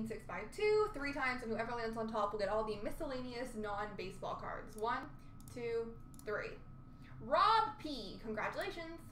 15652 3 times, and whoever lands on top will get all the miscellaneous non-baseball cards. 1, 2, 3. Rob P. Congratulations.